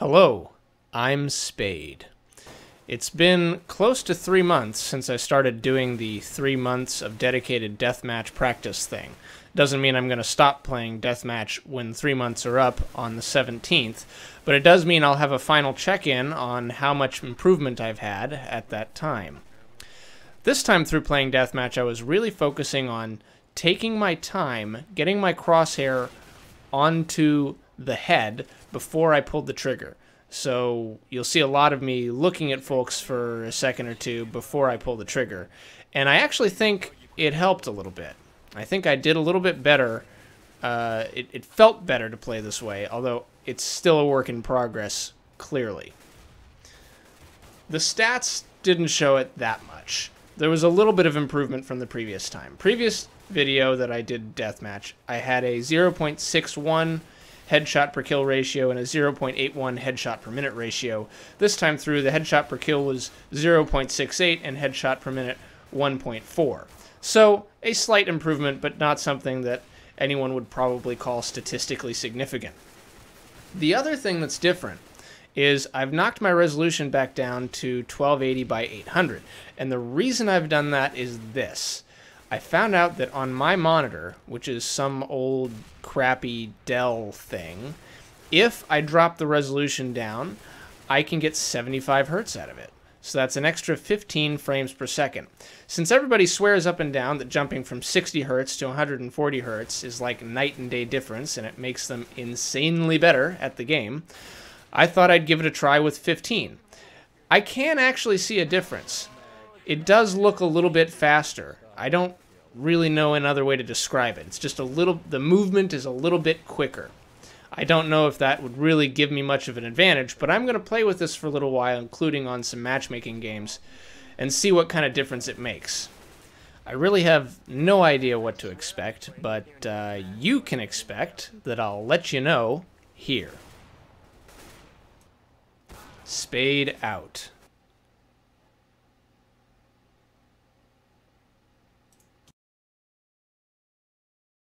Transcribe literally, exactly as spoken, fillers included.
Hello, I'm Spade. It's been close to three months since I started doing the three months of dedicated deathmatch practice thing. Doesn't mean I'm going to stop playing deathmatch when three months are up on the seventeenth, but it does mean I'll have a final check-in on how much improvement I've had at that time. This time through playing deathmatch, I was really focusing on taking my time, getting my crosshair onto the head before I pulled the trigger. So you'll see a lot of me looking at folks for a second or two before I pull the trigger. And I actually think it helped a little bit. I think I did a little bit better. Uh, it, it felt better to play this way, although it's still a work in progress, clearly. The stats didn't show it that much. There was a little bit of improvement from the previous time. Previous video that I did deathmatch, I had a zero point six one headshot per kill ratio and a zero point eight one headshot per minute ratio. This time through, the headshot per kill was zero point six eight and headshot per minute one point four. So a slight improvement, but not something that anyone would probably call statistically significant. The other thing that's different is I've knocked my resolution back down to twelve eighty by eight hundred. And the reason I've done that is this. I found out that on my monitor, which is some old crappy Dell thing, if I drop the resolution down, I can get seventy-five hertz out of it. So that's an extra fifteen frames per second. Since everybody swears up and down that jumping from sixty hertz to one hundred forty hertz is like night and day difference, and it makes them insanely better at the game, I thought I'd give it a try with fifteen. I can actually see a difference. It does look a little bit faster. I don't really know another way to describe it. It's just a little, the movement is a little bit quicker. I don't know if that would really give me much of an advantage, but I'm going to play with this for a little while, including on some matchmaking games, and see what kind of difference it makes. I really have no idea what to expect, but uh, you can expect that I'll let you know here. Spade out.